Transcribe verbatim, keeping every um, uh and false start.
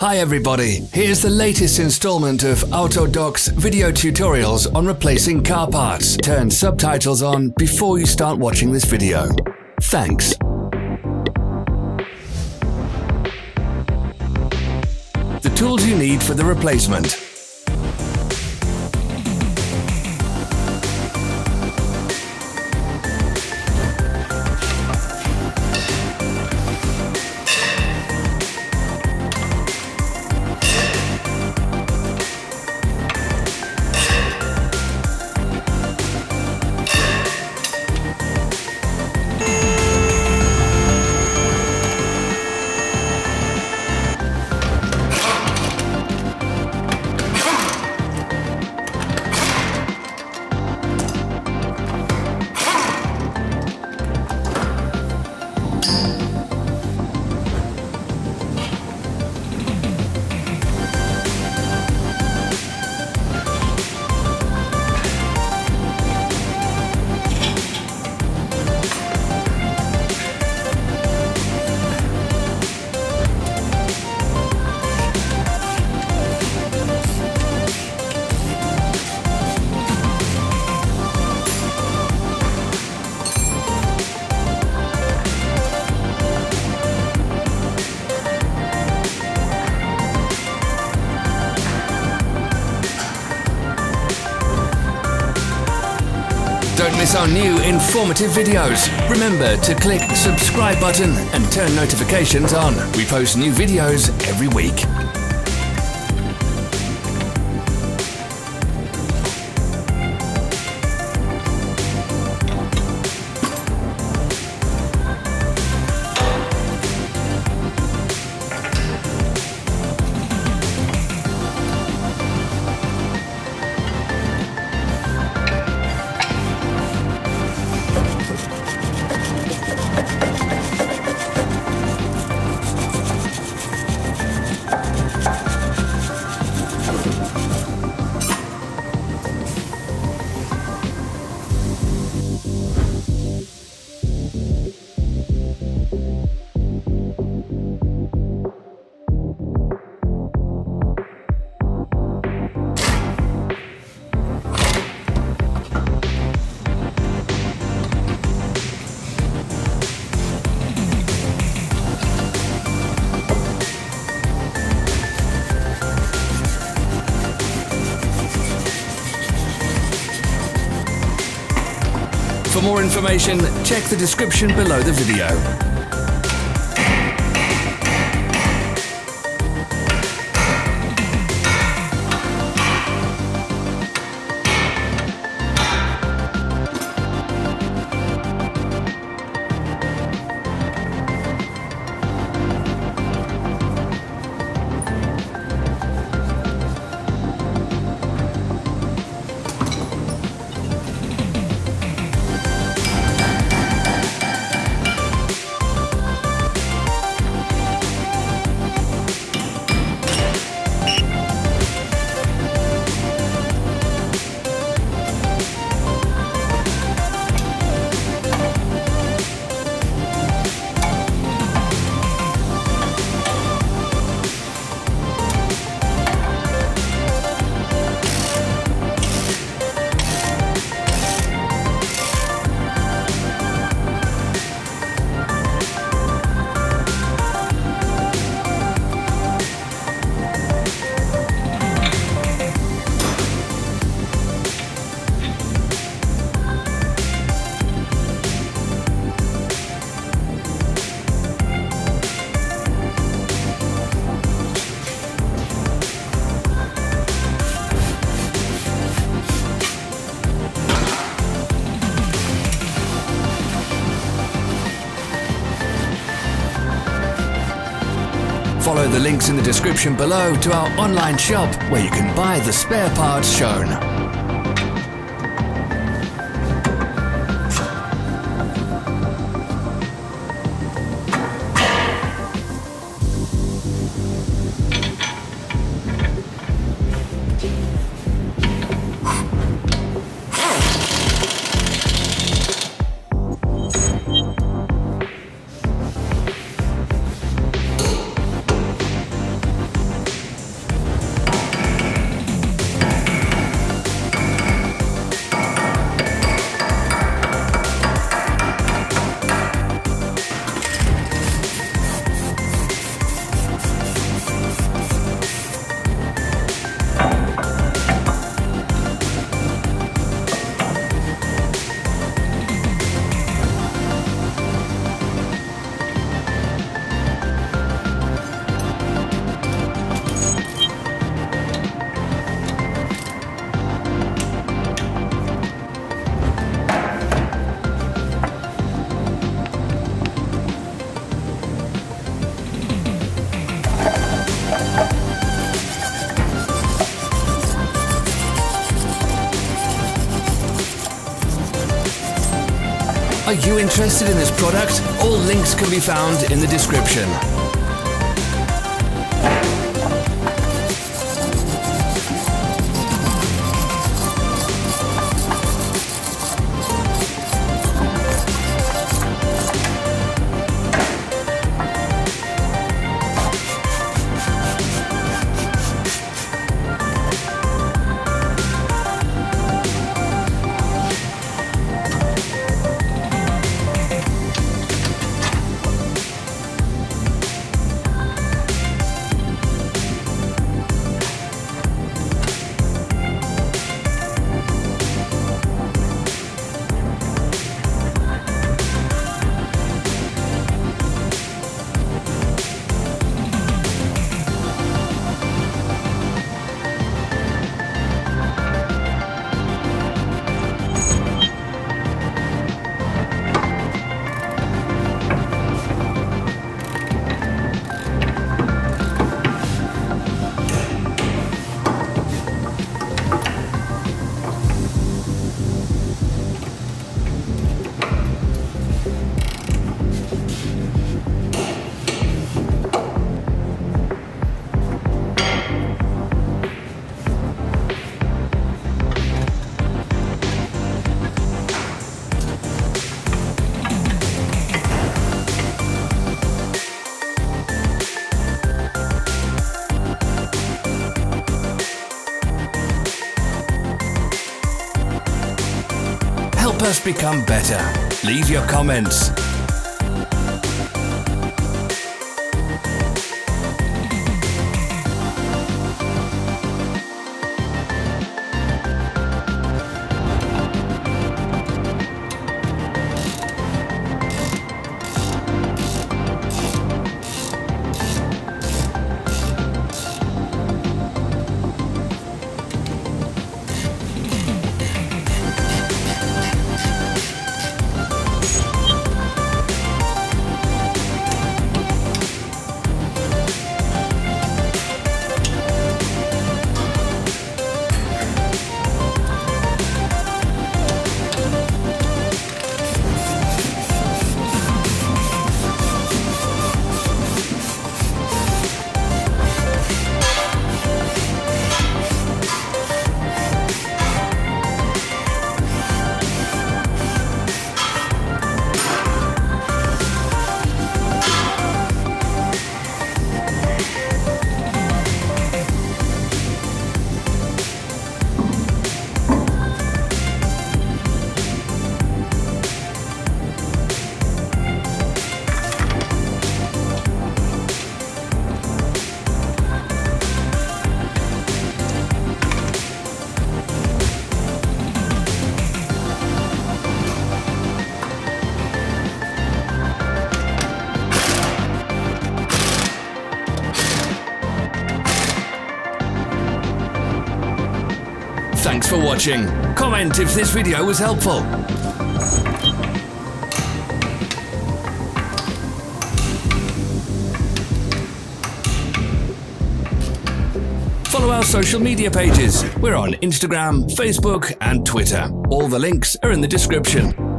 Hi everybody, here's the latest installment of AutoDoc's video tutorials on replacing car parts. Turn subtitles on before you start watching this video. Thanks. The tools you need for the replacement. Don't miss our new informative videos. Remember to click the subscribe button and turn notifications on. We post new videos every week. For more information, check the description below the video. Follow the links in the description below to our online shop where you can buy the spare parts shown. Are you interested in this product? All links can be found in the description. Help us become better. Leave your comments. Thanks for watching. Comment if this video was helpful. Follow our social media pages. We're on Instagram, Facebook, and Twitter. All the links are in the description.